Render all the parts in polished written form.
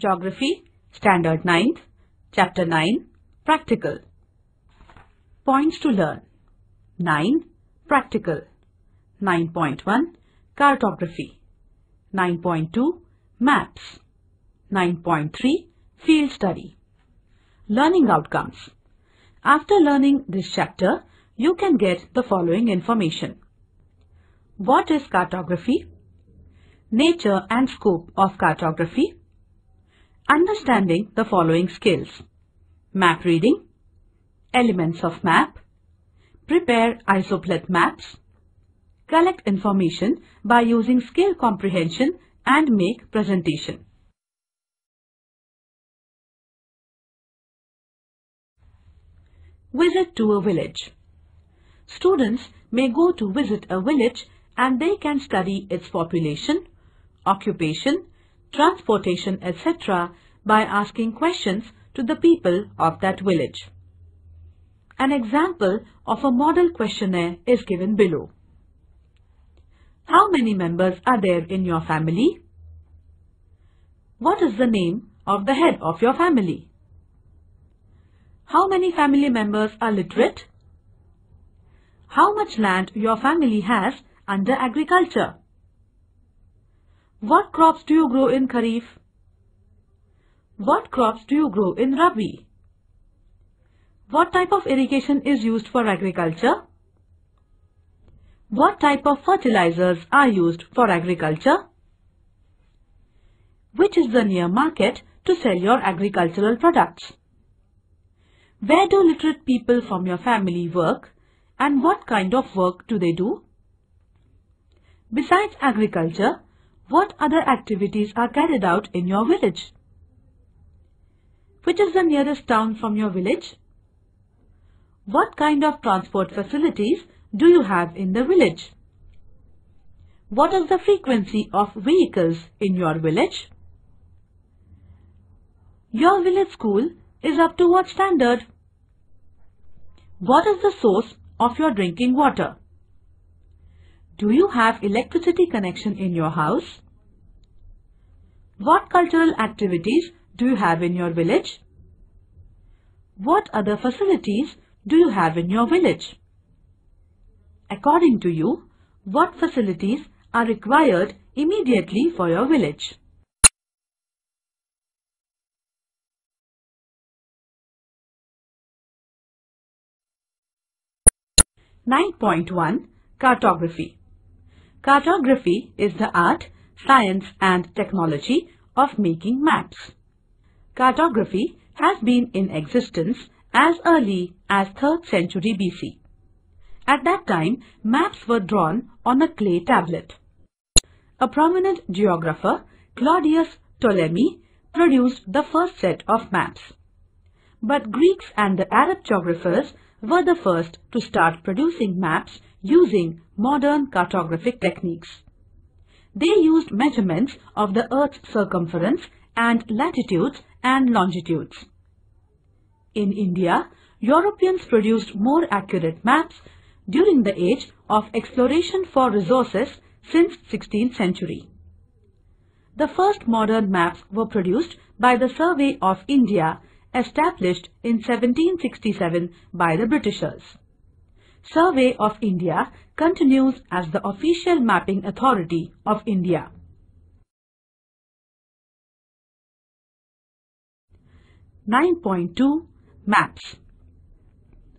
Geography, Standard 9, Chapter 9, Practical. Points to learn. 9. Practical. 9.1. Cartography. 9.2. Maps. 9.3. Field study. Learning outcomes. After learning this chapter, you can get the following information. What is cartography? Nature and scope of cartography. Understanding the following skills: map reading, elements of map, prepare isoplet maps, collect information by using skill comprehension and make presentation. Visit to a village. Students may go to visit a village and they can study its population, occupation, transportation, etc. by asking questions to the people of that village. An example of a model questionnaire is given below. How many members are there in your family? What is the name of the head of your family? How many family members are literate? How much land your family has under agriculture? What crops do you grow in Kharif? What crops do you grow in Rabi? What type of irrigation is used for agriculture? What type of fertilizers are used for agriculture? Which is the near market to sell your agricultural products? Where do literate people from your family work and what kind of work do they do? Besides agriculture, what other activities are carried out in your village? Which is the nearest town from your village? What kind of transport facilities do you have in the village? What is the frequency of vehicles in your village? Your village school is up to what standard? What is the source of your drinking water? Do you have electricity connection in your house? What cultural activities do you have in your village? What other facilities do you have in your village? According to you, what facilities are required immediately for your village?9.1. Cartography. Cartography is the art, science and technology of making maps. Cartography has been in existence as early as 3rd century BC. At that time, maps were drawn on a clay tablet. A prominent geographer, Claudius Ptolemy, produced the first set of maps. But Greeks and the Arab geographers were the first to start producing maps using modern cartographic techniques. They used measurements of the Earth's circumference and latitudes and longitudes. In India, Europeans produced more accurate maps during the age of exploration for resources since 16th century. The first modern maps were produced by the Survey of India, established in 1767 by the Britishers. Survey of India continues as the official mapping authority of India. . 9.2 Maps.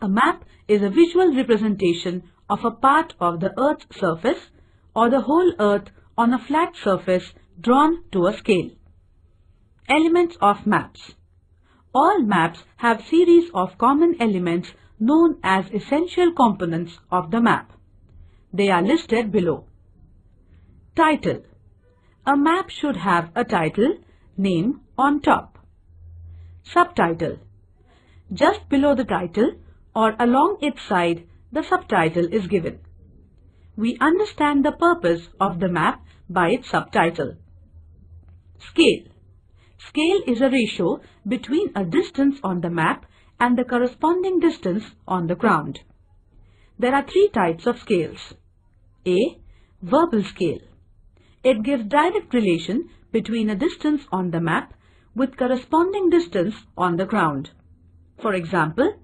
A map is a visual representation of a part of the Earth's surface or the whole Earth on a flat surface drawn to a scale. Elements of maps. All maps have series of common elements known as essential components of the map. They are listed below. Title. A map should have a title, name on top. Subtitle. Just below the title or along its side, the subtitle is given. We understand the purpose of the map by its subtitle. Scale. Scale is a ratio between a distance on the map and the corresponding distance on the ground. There are three types of scales. A. Verbal scale. It gives direct relation between a distance on the map with corresponding distance on the ground. For example,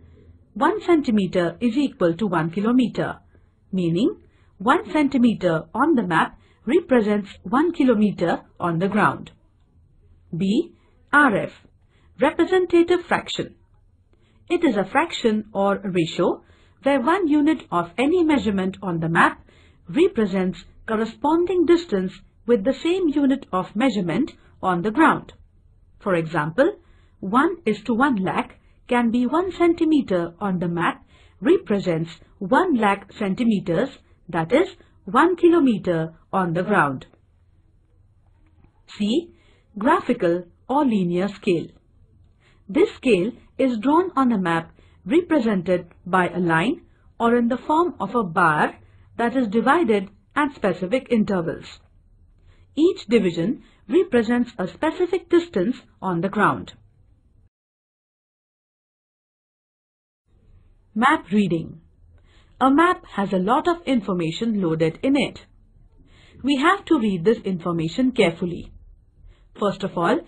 1 centimeter is equal to 1 kilometer, meaning 1 centimeter on the map represents 1 kilometer on the ground. B. RF, representative fraction. It is a fraction or ratio where 1 unit of any measurement on the map represents corresponding distance with the same unit of measurement on the ground. For example, 1:1 lakh can be 1 centimeter on the map represents 1 lakh centimeters, that is 1 kilometer on the ground. C. Graphical or linear scale. This scale is drawn on a map represented by a line or in the form of a bar that is divided at specific intervals. Each division represents a specific distance on the ground. Map reading. A map has a lot of information loaded in it. We have to read this information carefully. First of all,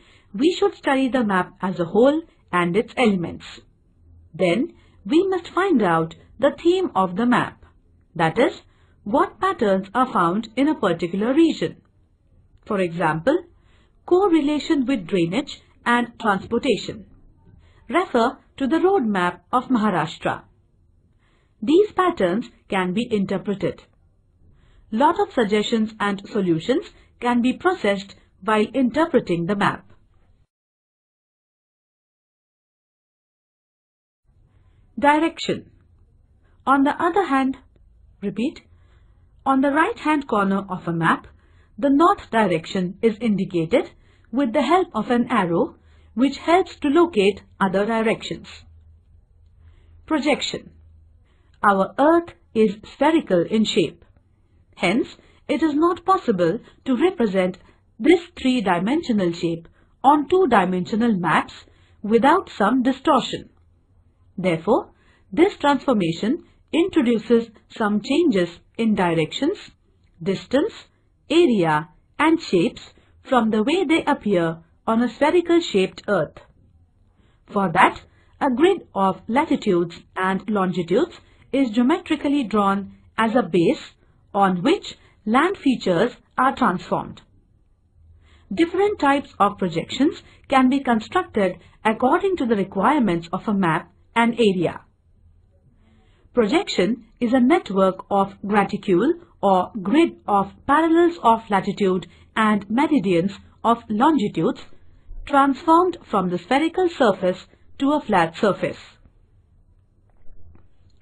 we should study the map as a whole and its elements. Then, we must find out the theme of the map, that is, what patterns are found in a particular region. For example, correlation with drainage and transportation. Refer to the road map of Maharashtra. These patterns can be interpreted. Lot of suggestions and solutions can be processed while interpreting the map. Direction. On the other hand, repeat, on the right-hand corner of a map, the north direction is indicated with the help of an arrow, which helps to locate other directions. Projection. Our Earth is spherical in shape. Hence, it is not possible to represent this three-dimensional shape on two-dimensional maps without some distortion. Therefore, this transformation introduces some changes in directions, distance, area and shapes from the way they appear on a spherical-shaped Earth. For that, a grid of latitudes and longitudes is geometrically drawn as a base on which land features are transformed. Different types of projections can be constructed according to the requirements of a map and area. Projection is a network of graticule or grid of parallels of latitude and meridians of longitudes transformed from the spherical surface to a flat surface.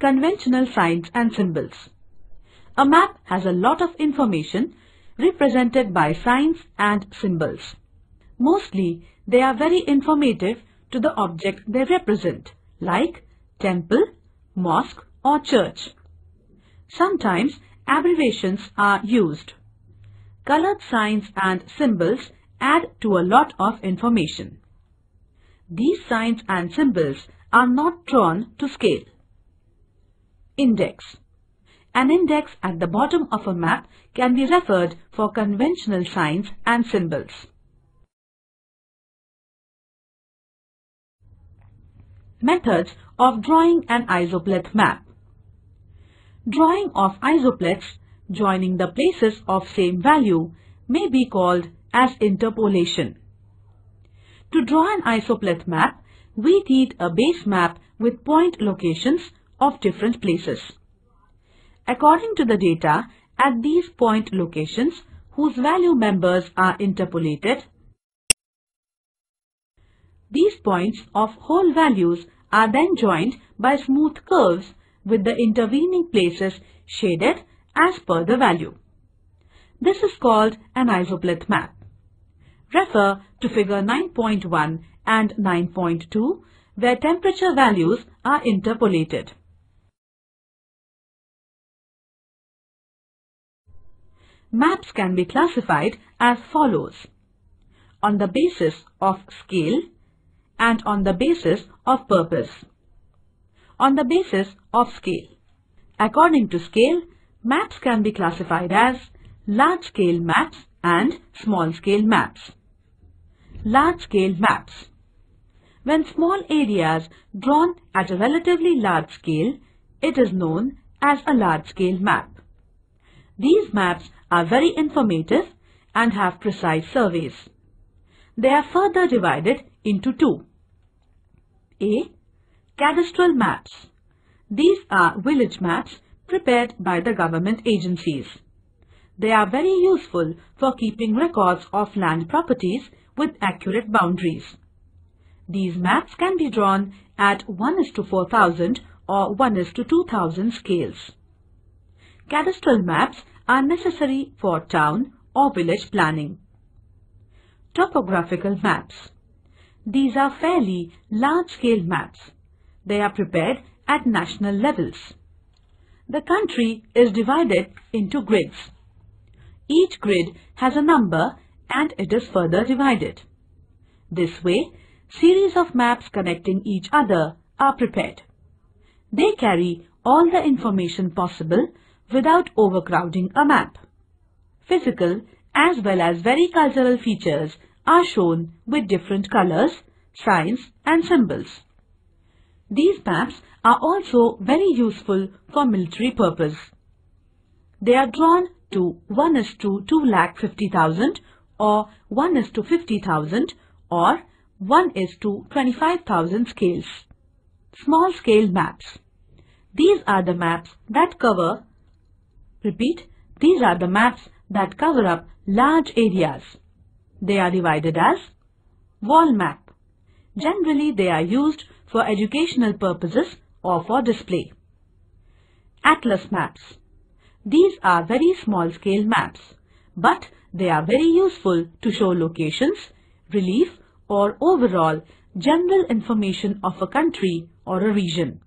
Conventional signs and symbols. A map has a lot of information represented by signs and symbols. Mostly, they are very informative to the object they represent, like temple, mosque or church. Sometimes abbreviations are used. Colored signs and symbols add to a lot of information. These signs and symbols are not drawn to scale. Index. An index at the bottom of a map can be referred for conventional signs and symbols. Methods of drawing an isopleth map. Drawing of isopleths joining the places of same value may be called as interpolation. To draw an isopleth map, we need a base map with point locations of different places. According to the data at these point locations whose value members are interpolated, these points of whole values are then joined by smooth curves with the intervening places shaded as per the value. This is called an isopleth map. Refer to figure 9.1 and 9.2 where temperature values are interpolated. Maps can be classified as follows: on the basis of scale and on the basis of purpose. On the basis of scale. According to scale, maps can be classified as large-scale maps and small-scale maps. large-scale maps. When small areas drawn at a relatively large scale, it is known as a large-scale map. These maps are very informative and have precise surveys. They are further divided into two. A. Cadastral maps. These are village maps prepared by the government agencies. They are very useful for keeping records of land properties with accurate boundaries. These maps can be drawn at 1:4000 or 1:2000 scales. Cadastral maps are necessary for town or village planning. Topographical maps. These are fairly large-scale maps. They are prepared at national levels. The country is divided into grids. Each grid has a number and it is further divided. This way, series of maps connecting each other are prepared. They carry all the information possible without overcrowding a map. Physical as well as very cultural features are shown with different colors, signs and symbols. These maps are also very useful for military purpose. They are drawn to 1:250,000 or 1:50,000 or 1:25,000 scales. Small scale maps. These are the maps that cover, these are the maps that cover up large areas. They are divided as wall map. Generally they are used for educational purposes or for display. Atlas maps. These are very small scale maps, but they are very useful to show locations, relief or overall general information of a country or a region.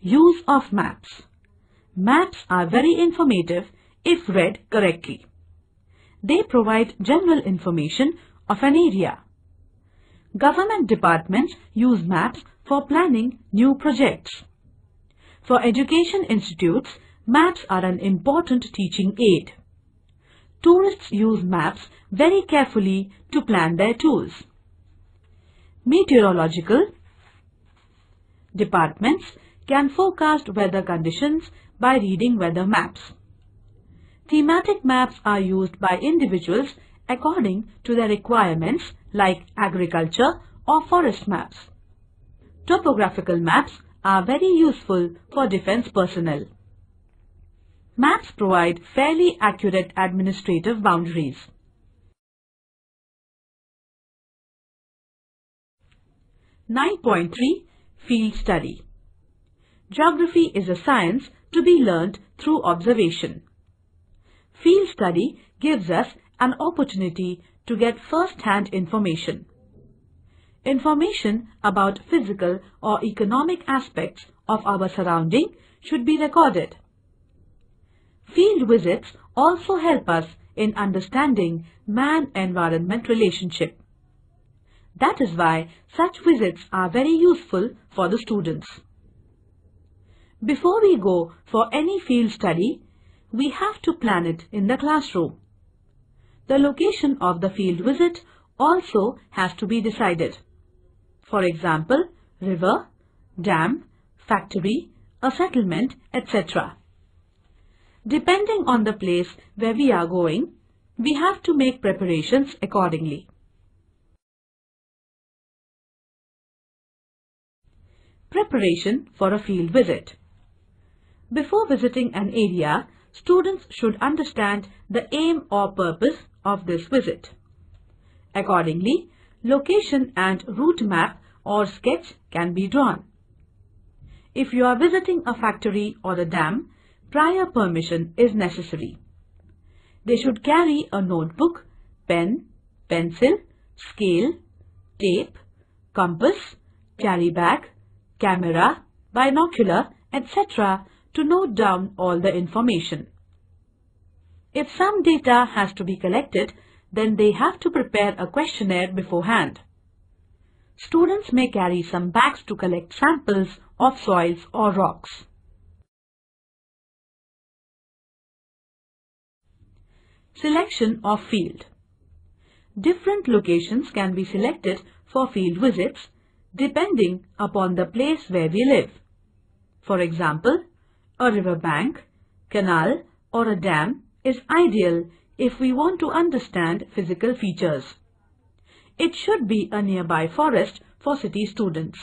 Use of maps. Maps are very informative if read correctly. They provide general information of an area. Government departments use maps for planning new projects. For education institutes, maps are an important teaching aid. Tourists use maps very carefully to plan their tours. Meteorological departments can forecast weather conditions by reading weather maps. Thematic maps are used by individuals according to their requirements, like agriculture or forest maps. Topographical maps are very useful for defense personnel. Maps provide fairly accurate administrative boundaries. (9.3) Field study. Geography is a science to be learned through observation. Field study gives us an opportunity to get first-hand information. Information about physical or economic aspects of our surrounding should be recorded. Field visits also help us in understanding man-environment relationship. That is why such visits are very useful for the students. Before we go for any field study, we have to plan it in the classroom. The location of the field visit also has to be decided. For example, river, dam, factory, a settlement, etc. Depending on the place where we are going, we have to make preparations accordingly. Preparation for a field visit. Before visiting an area, students should understand the aim or purpose of this visit. Accordingly, location and route map or sketch can be drawn. If you are visiting a factory or a dam, prior permission is necessary. They should carry a notebook, pen, pencil, scale, tape, compass, carry bag, camera, binocular, etc. to note down all the information. If some data has to be collected, then they have to prepare a questionnaire beforehand. Students may carry some bags to collect samples of soils or rocks. Selection of field. Different locations can be selected for field visits depending upon the place where we live. For example, a riverbank, canal or a dam is ideal if we want to understand physical features. It should be a nearby forest for city students.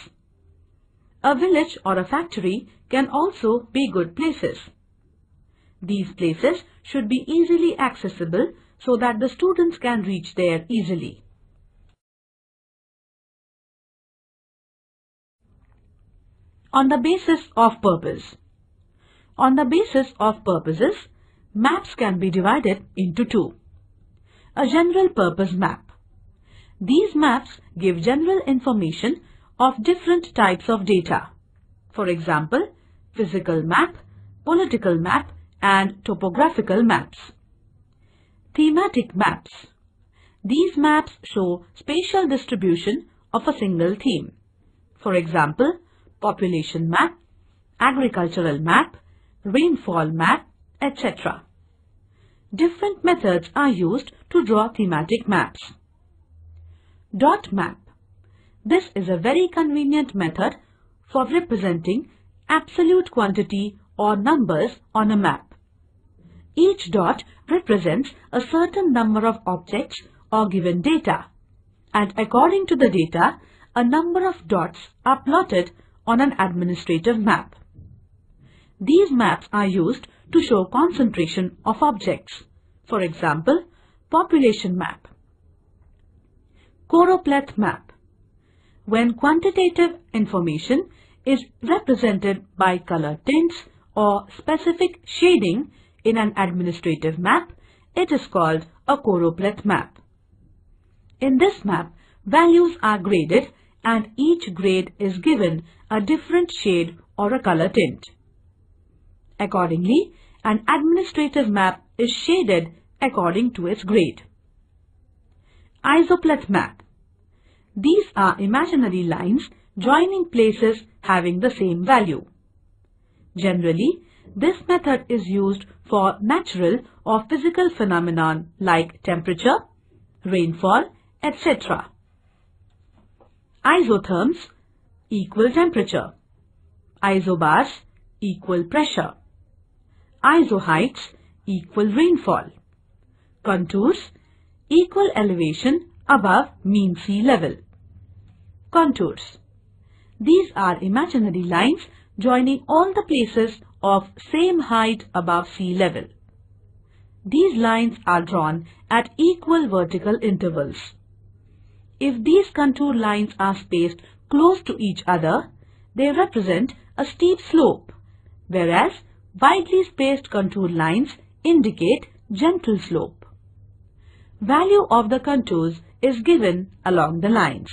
A village or a factory can also be good places. These places should be easily accessible so that the students can reach there easily. On the basis of purpose. On the basis of purposes, maps can be divided into two. A general purpose map. These maps give general information of different types of data. For example, physical map, political map and topographical maps. Thematic maps. These maps show spatial distribution of a single theme. For example, population map, agricultural map, rainfall map, etc. Different methods are used to draw thematic maps. Dot map. This is a very convenient method for representing absolute quantity or numbers on a map. Each dot represents a certain number of objects or given data, and according to the data, a number of dots are plotted on an administrative map. These maps are used to show concentration of objects. For example, population map. Choropleth map. When quantitative information is represented by color tints or specific shading in an administrative map, it is called a choropleth map. In this map, values are graded and each grade is given a different shade or a color tint. Accordingly, an administrative map is shaded according to its grade. Isopleth map. These are imaginary lines joining places having the same value. Generally, this method is used for natural or physical phenomenon like temperature, rainfall, etc. Isotherms, equal temperature. Isobars, equal pressure. Isoheights, equal rainfall. Contours, equal elevation above mean sea level. Contours. These are imaginary lines joining all the places of same height above sea level. These lines are drawn at equal vertical intervals. If these contour lines are spaced close to each other, they represent a steep slope, whereas widely spaced contour lines indicate gentle slope. Value of the contours is given along the lines.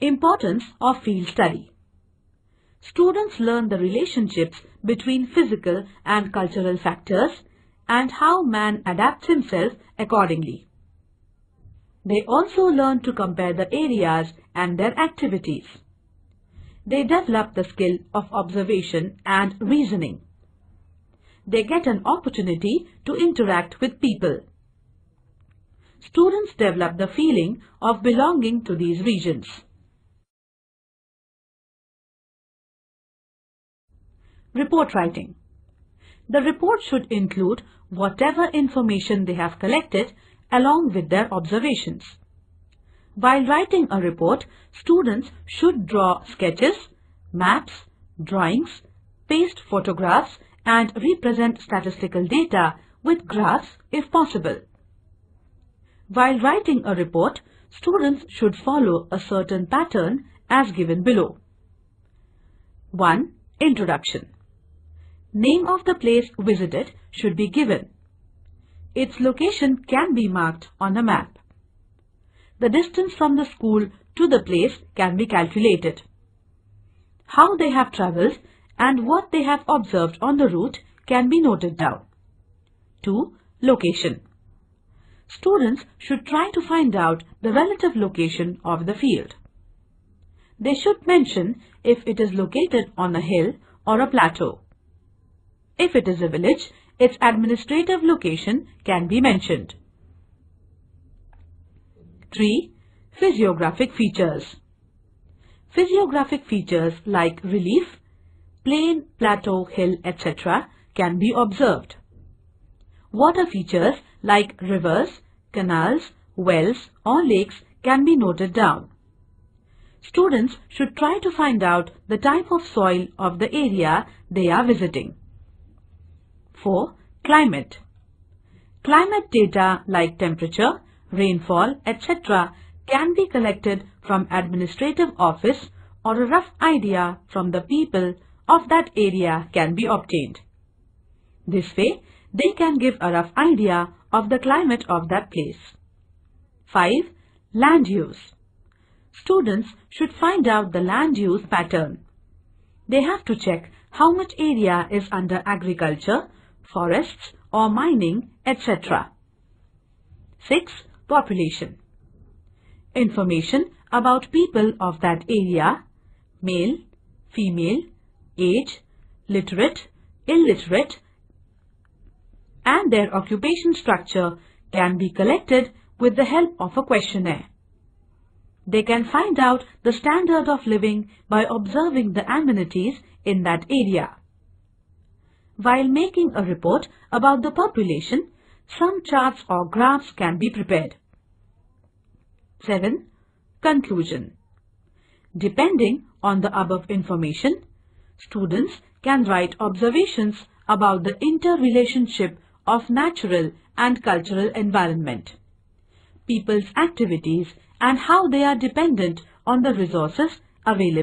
Importance of field study. Students learn the relationships between physical and cultural factors and how man adapts himself accordingly. They also learn to compare the areas and their activities. They develop the skill of observation and reasoning. They get an opportunity to interact with people. Students develop the feeling of belonging to these regions. Report writing. The report should include whatever information they have collected along with their observations. While writing a report, students should draw sketches, maps, drawings, paste photographs, and represent statistical data with graphs if possible. While writing a report, students should follow a certain pattern as given below. 1. Introduction. Name of the place visited should be given. Its location can be marked on a map. The distance from the school to the place can be calculated. How they have travelled and what they have observed on the route can be noted down. 2. Location. Students should try to find out the relative location of the field. They should mention if it is located on a hill or a plateau. If it is a village, its administrative location can be mentioned. 3. Physiographic features. Physiographic features like relief, plain, plateau, hill, etc. can be observed. Water features like rivers, canals, wells or lakes can be noted down. Students should try to find out the type of soil of the area they are visiting. 4. Climate. Climate data like temperature, rainfall, etc. can be collected from administrative office, or a rough idea from the people of that area can be obtained. This way, they can give a rough idea of the climate of that place. 5. Land use. Students should find out the land use pattern. They have to check how much area is under agriculture, forests or mining, etc. 6. Population. Information about people of that area, male, female, age, literate, illiterate, and their occupation structure can be collected with the help of a questionnaire. They can find out the standard of living by observing the amenities in that area. While making a report about the population, some charts or graphs can be prepared. 7. Conclusion. Depending on the above information, students can write observations about the interrelationship of natural and cultural environment, people's activities, and how they are dependent on the resources available.